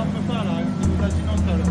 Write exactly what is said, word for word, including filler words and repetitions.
Alpha Solo, it was actually non-solo.